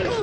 Oh,